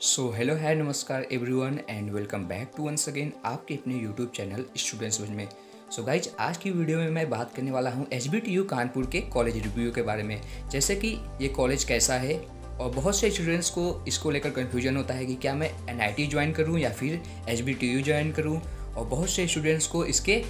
सो hello hi नमस्कार everyone and welcome back to once again आपके अपने यूट्यूब चैनल स्टूडेंट्स समझ में। सो गाइज आज की वीडियो में मैं बात करने वाला हूँ HBTU कानपुर के कॉलेज रिव्यू के बारे में, जैसे कि ये कॉलेज कैसा है और बहुत से स्टूडेंट्स को इसको लेकर कन्फ्यूजन होता है कि क्या मैं NIT ज्वाइन करूँ या फिर HBTU ज्वाइन करूँ, और बहुत से स्टूडेंट्स को इसके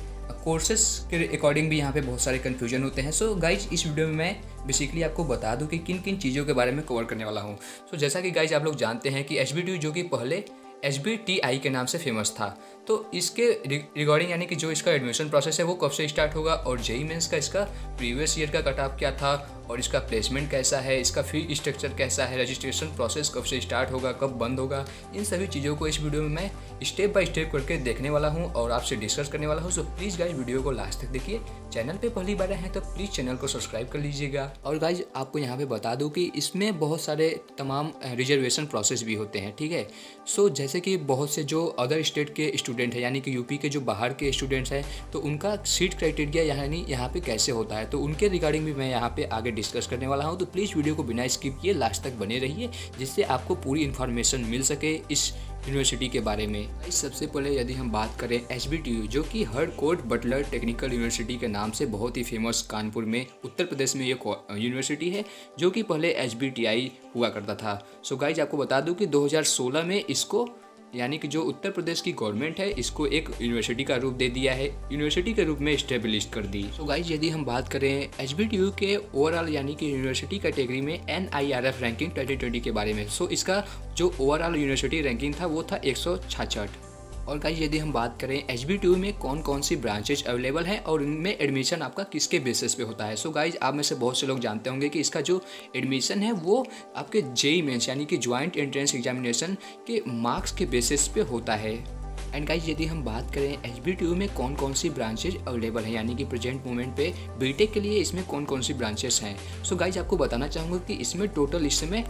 कोर्सेस के अकॉर्डिंग भी यहाँ पे बहुत सारे कन्फ्यूजन होते हैं। सो गाइज इस वीडियो में मैं बेसिकली आपको बता दूँ कि किन किन चीज़ों के बारे में कवर करने वाला हूँ। सो जैसा कि गाइज आप लोग जानते हैं कि HBTU जो कि पहले HBTI के नाम से फेमस था, तो इसके रिगार्डिंग यानी कि जो इसका एडमिशन प्रोसेस है वो कब से स्टार्ट होगा और JEE मेंस का इसका प्रीवियस ईयर का कट ऑफ क्या था और इसका प्लेसमेंट कैसा है, इसका फी स्ट्रक्चर कैसा है, रजिस्ट्रेशन प्रोसेस कब से स्टार्ट होगा, कब बंद होगा, इन सभी चीज़ों को इस वीडियो में मैं स्टेप बाय स्टेप करके देखने वाला हूँ और आपसे डिस्कस करने वाला हूँ। सो प्लीज़ गाइज वीडियो को लास्ट तक देखिए। चैनल पे पहली बार हैं तो प्लीज़ चैनल को सब्सक्राइब कर लीजिएगा। और गाइज आपको यहाँ पे बता दूँ कि इसमें बहुत सारे तमाम रिजर्वेशन प्रोसेस भी होते हैं, ठीक है। सो जैसे कि बहुत से जो अदर स्टेट के स्टूडेंट हैं यानी कि यूपी के जो बाहर के स्टूडेंट्स हैं तो उनका सीट क्राइटेरिया यानी यहाँ पर कैसे होता है, तो उनके रिगार्डिंग भी मैं यहाँ पर आगे डिस्कस करने वाला हूं। तो प्लीज़ वीडियो को बिना स्किप किए लास्ट तक बने रहिए जिससे आपको पूरी इन्फॉर्मेशन मिल सके इस यूनिवर्सिटी के बारे में। इस सबसे पहले यदि हम बात करें HBTU जो कि हरकोट बटलर टेक्निकल यूनिवर्सिटी के नाम से बहुत ही फेमस कानपुर में उत्तर प्रदेश में ये यूनिवर्सिटी है जो कि पहले HBTI हुआ करता था। सो गाइज आपको बता दूं कि 2016 में इसको यानी कि जो उत्तर प्रदेश की गवर्नमेंट है इसको एक यूनिवर्सिटी का रूप दे दिया है, यूनिवर्सिटी के रूप में स्टेब्लिश कर दी। सो गाइज यदि हम बात करें HBTU के ओवरऑल यानी कि यूनिवर्सिटी कैटेगरी में NIRF रैंकिंग 2020 के बारे में। सो इसका जो ओवरऑल यूनिवर्सिटी रैंकिंग था वो था 166। और गाइज यदि हम बात करें HBTU में कौन कौन सी ब्रांचेज अवेलेबल हैं और इनमें एडमिशन आपका किसके बेसिस पे होता है। सो गाइज आप में से बहुत से लोग जानते होंगे कि इसका जो एडमिशन है वो आपके JEE मेंस यानी कि ज्वाइंट एंट्रेंस एग्जामिनेशन के मार्क्स के बेसिस पे होता है। एंड गाइज यदि हम बात करें HBTU में कौन कौन सी ब्रांचेज अवेलेबल हैं यानी कि प्रेजेंट मोमेंट पे बीटेक के लिए इसमें कौन कौन सी ब्रांचेस हैं। सो गाइज आपको बताना चाहूँगा कि इसमें टोटल इस समय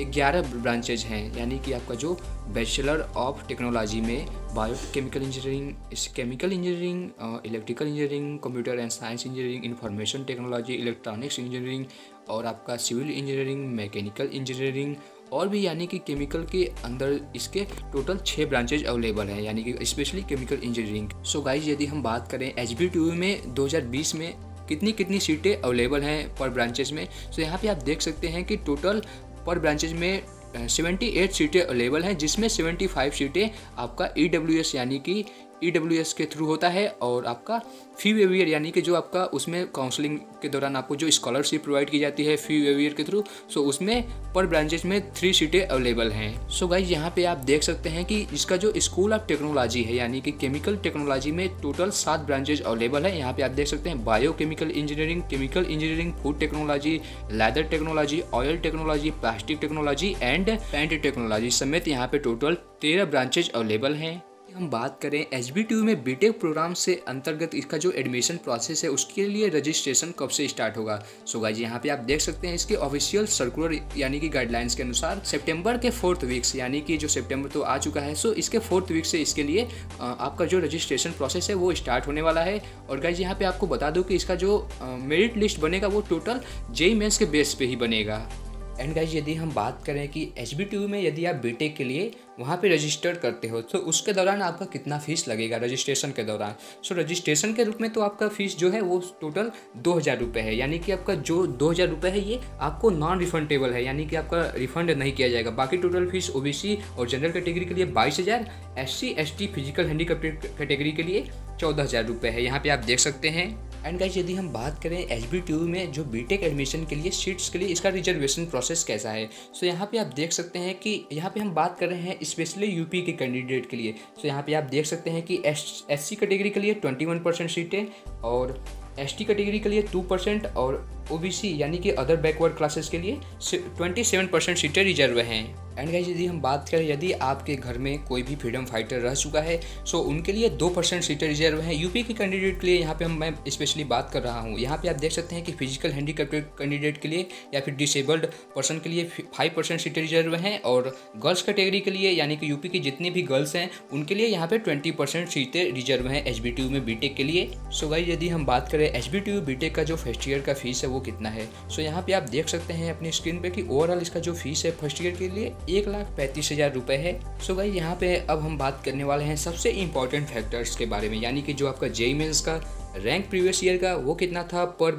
11 ब्रांचेज हैं, यानी कि आपका जो बैचलर ऑफ टेक्नोलॉजी में biochemical engineering, chemical engineering, electrical engineering, computer and science engineering, information technology, electronics engineering और आपका सिविल इंजीनियरिंग, मैकेनिकल इंजीनियरिंग और भी यानी कि केमिकल के अंदर इसके टोटल 6 ब्रांचेज अवेलेबल हैं यानी कि specially chemical engineering. So guys यदि हम बात करें HBTU में 2020 में कितनी कितनी सीटें अवेलेबल हैं पर ब्रांचेज में। सो यहाँ पे आप देख सकते हैं कि टोटल पर ब्रांचेज में 78 सीटें अवेलेबल हैं जिसमें 75 सीटें आपका EWS यानी कि EWS के थ्रू होता है और आपका फी वेवियर यानी कि जो आपका उसमें काउंसलिंग के दौरान आपको जो स्कॉलरशिप प्रोवाइड की जाती है फी वेवियर के थ्रू। सो उसमें पर ब्रांचेज में 3 सीटें अवेलेबल हैं। सो गाइज यहाँ पे आप देख सकते हैं कि इसका जो स्कूल ऑफ टेक्नोलॉजी है यानी कि केमिकल टेक्नोलॉजी में टोटल 7 ब्रांचेज अवेलेबल है। यहाँ पे आप देख सकते हैं biochemical engineering, chemical engineering, food technology, leather technology, oil technology, plastic technology and paint technology समेत यहाँ पे टोटल 13 ब्रांचेज अवेलेबल हैं। हम बात करें HBTU में बीटेक प्रोग्राम से अंतर्गत इसका जो एडमिशन प्रोसेस है उसके लिए रजिस्ट्रेशन कब से स्टार्ट होगा। सो गाइज यहाँ पे आप देख सकते हैं इसके ऑफिशियल सर्कुलर यानी कि गाइडलाइंस के अनुसार सितंबर के 4th वीक से यानी कि जो सितंबर तो आ चुका है। सो इसके 4th वीक से इसके लिए आपका जो रजिस्ट्रेशन प्रोसेस है वो स्टार्ट होने वाला है। और गाइज यहाँ पे आपको बता दूँ कि इसका जो मेरिट लिस्ट बनेगा वो टोटल JEE मेंस के बेस पर ही बनेगा। एंड गाइज यदि हम बात करें कि HBTU में यदि आप बीटेक के लिए वहाँ पे रजिस्टर करते हो तो उसके दौरान आपका कितना फ़ीस लगेगा रजिस्ट्रेशन के दौरान। सो रजिस्ट्रेशन के रूप में तो आपका फ़ीस जो है वो टोटल 2000 रुपये है यानी कि आपका जो 2000 रुपये है ये आपको नॉन रिफंडेबल है यानी कि आपका रिफंड नहीं किया जाएगा। बाकी टोटल फ़ीस OBC और जनरल कैटेगरी के लिए 22000, SC ST physical handicapped category के लिए 14000 रुपये है, यहाँ पर आप देख सकते हैं। एंड गाइज यदि हम बात करें HBTU में जो बीटेक एडमिशन के लिए सीट्स के लिए इसका रिजर्वेशन प्रोसेस कैसा है। सो यहाँ पे आप देख सकते हैं कि यहाँ पे हम बात कर रहे हैं स्पेशली यूपी के कैंडिडेट के लिए। सो यहाँ पे आप देख सकते हैं कि SC कैटेगरी के लिए 21% सीटें और ST कैटेगरी के लिए 2% और ओबीसी यानी कि अदर बैकवर्ड क्लासेस के लिए 27% सीटें रिजर्व हैं। एंड गाइस यदि हम बात करें, यदि आपके घर में कोई भी फ्रीडम फाइटर रह चुका है सो उनके लिए 2% सीटें रिजर्व हैं। यूपी के कैंडिडेट के लिए यहाँ पे मैं स्पेशली बात कर रहा हूँ। यहाँ पे आप देख सकते हैं कि फिजिकल हैंडीकैप्टेड कैंडिडेट के लिए या फिर डिसेबल्ड पर्सन के लिए 5% सीटें रिजर्व हैं और गर्ल्स कैटेगरी के लिए यानी कि यूपी की जितनी भी गर्ल्स हैं उनके लिए यहाँ पर 20% सीटें रिजर्व हैं HBTU में बीटेक के लिए। सो गाइस यदि हम बात करें HBTU बीटेक का जो फर्स्ट ईयर का फीस है वो कितना है, सो यहाँ पर आप देख सकते हैं अपनी स्क्रीन पर कि ओवरऑल इसका जो फीस है फर्स्ट ईयर के लिए 1,35,000 रुपये है। सो गाइस यहाँ पे अब हम बात करने वाले हैं सबसे इम्पॉर्टेंट फैक्टर्स के बारे में, यानी कि जो आपका जेईई मेंस का रैंक प्रीवियस ईयर का वो कितना था पर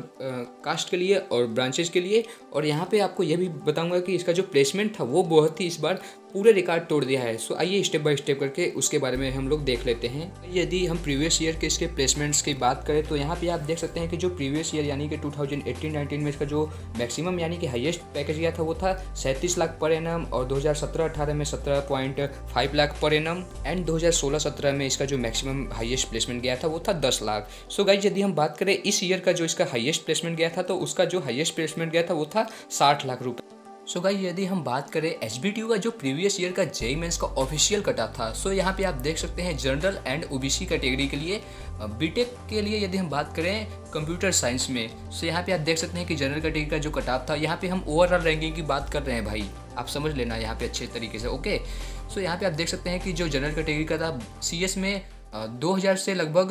कास्ट के लिए और ब्रांचेस के लिए। और यहाँ पे आपको यह भी बताऊंगा कि इसका जो प्लेसमेंट था वो बहुत ही इस बार पूरे रिकॉर्ड तोड़ दिया है। सो आइए स्टेप बाय स्टेप करके उसके बारे में हम लोग देख लेते हैं। यदि हम प्रीवियस ईयर के इसके प्लेसमेंट्स की बात करें तो यहाँ पे आप देख सकते हैं कि जो प्रीवियस ईयर यानी कि 2018-19 में इसका जो मैक्सिमम यानी कि हाईएस्ट पैकेज गया था वो था 37 लाख पर एनम और 2017-18 में 17.5 लाख पर एनम एंड 2016-17 में इसका जो मैक्सिमम हाईएस्ट प्लेसमेंट गया था वो था 10 लाख। सो गाइज यदि हम बात करें इस ईयर का जो इसका हाईएस्ट प्लेसमेंट गया था तो उसका जो हाईएस्ट प्लेसमेंट गया था वो था 60 लाख रुपये। सो गाइस यदि हम बात करें HBTU का जो प्रीवियस ईयर का जेईई मेंस का ऑफिशियल कटा था, सो यहाँ पे आप देख सकते हैं जनरल एंड ओबीसी कैटेगरी के लिए बीटेक के लिए यदि हम बात करें कंप्यूटर साइंस में, सो यहाँ पे आप देख सकते हैं कि जनरल कैटेगरी का जो कटाव था, यहाँ पे हम ओवरऑल रैंकिंग की बात कर रहे हैं भाई, आप समझ लेना यहाँ पे अच्छे तरीके से, ओके। सो यहाँ पे आप देख सकते हैं कि जो जनरल कैटेगरी का था CS में 2000 से लगभग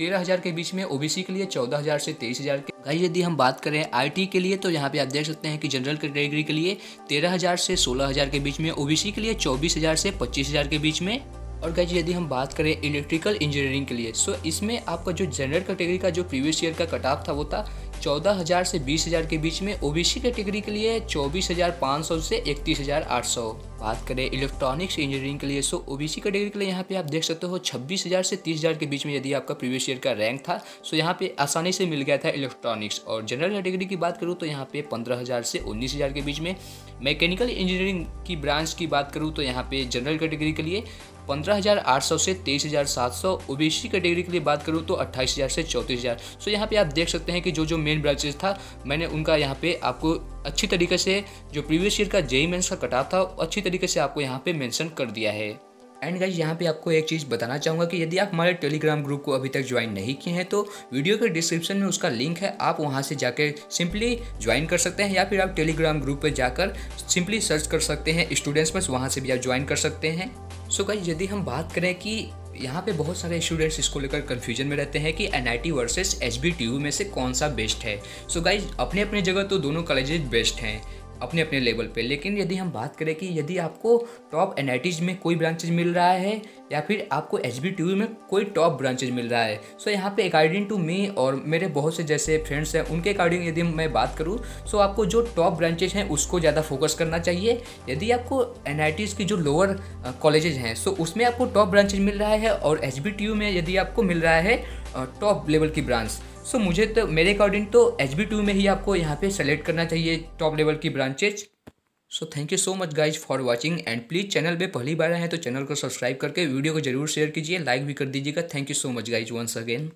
13,000 के बीच में, ओबीसी के लिए 14,000 से 23,000 के। गाइस यदि हम बात करें IT के लिए तो यहाँ पे आप देख सकते हैं कि जनरल कैटेगरी के लिए 13,000 से 16,000 के बीच में, ओबीसी के लिए 24,000 से 25,000 के बीच में। और गाइस यदि हम बात करें इलेक्ट्रिकल इंजीनियरिंग के लिए, सो इसमें आपका जो जनरल कैटेगरी का जो प्रीवियस ईयर का कट ऑफ था वो था 14,000 से 20,000 के बीच में, ओबीसी कैटेगरी के लिए 24,500 से 31,800। बात करें इलेक्ट्रॉनिक्स इंजीनियरिंग के लिए, सो ओबीसी कैटेगरी के लिए यहाँ पे आप देख सकते हो 26,000 से 30,000 के बीच में यदि आपका प्रीवियस ईयर का रैंक था, सो यहाँ पे आसानी से मिल गया था इलेक्ट्रॉनिक्स। और जनरल कैटेगरी की बात करूँ तो यहाँ पे 15,000 से 19,000 के बीच में। मैकेनिकल इंजीनियरिंग की ब्रांच की बात करूँ तो यहाँ पे जनरल कैटेगरी के लिए 15,800 से 23,700, ओबीसी कैटेगरी के लिए बात करूँ तो 28,000 से 34,000। सो यहाँ पे आप देख सकते हैं कि जो मेन ब्रांचेस था मैंने उनका यहाँ पे आपको अच्छी तरीके से जो प्रीवियस ईयर का जेईई मेंस का कटाव था अच्छी तरीके से आपको यहाँ पे मेंशन कर दिया है। एंड गाइस यहाँ पे आपको एक चीज़ बताना चाहूँगा कि यदि आप हमारे टेलीग्राम ग्रुप को अभी तक ज्वाइन नहीं किए हैं तो वीडियो के डिस्क्रिप्शन में उसका लिंक है, आप वहाँ से जाकर सिंपली ज्वाइन कर सकते हैं या फिर आप टेलीग्राम ग्रुप पर जाकर सिंपली सर्च कर सकते हैं स्टूडेंट्स पर, वहाँ से भी आप ज्वाइन कर सकते हैं। सो गाइस यदि हम बात करें कि यहाँ पे बहुत सारे स्टूडेंट्स इसको लेकर कंफ्यूजन में रहते हैं कि NIT वर्सेस HBTU में से कौन सा बेस्ट है। सो गाइज अपने अपने जगह तो दोनों कॉलेजेस बेस्ट हैं अपने अपने लेवल पे, लेकिन यदि हम बात करें कि यदि आपको टॉप NITs में कोई ब्रांचेज मिल रहा है या फिर आपको HBTU में कोई टॉप ब्रांचेज मिल रहा है, सो यहाँ पे अकॉर्डिंग टू मी और मेरे बहुत से जैसे फ्रेंड्स हैं उनके अकॉर्डिंग यदि मैं बात करूँ सो आपको जो टॉप ब्रांचेज हैं उसको ज़्यादा फोकस करना चाहिए। यदि आपको NITs की जो लोअर कॉलेजेज हैं सो उसमें आपको टॉप ब्रांचेज मिल रहा है और HBTU में यदि आपको मिल रहा है टॉप लेवल की ब्रांच, सो मुझे तो मेरे अकॉर्डिंग तो HBTU में ही आपको यहाँ पे सेलेक्ट करना चाहिए टॉप लेवल की branches. So thank you so much guys for watching and please channel पे पहली बार आए हैं तो चैनल को सब्सक्राइब करके वीडियो को जरूर शेयर कीजिए, लाइक भी कर दीजिएगा। Thank you so much guys once again.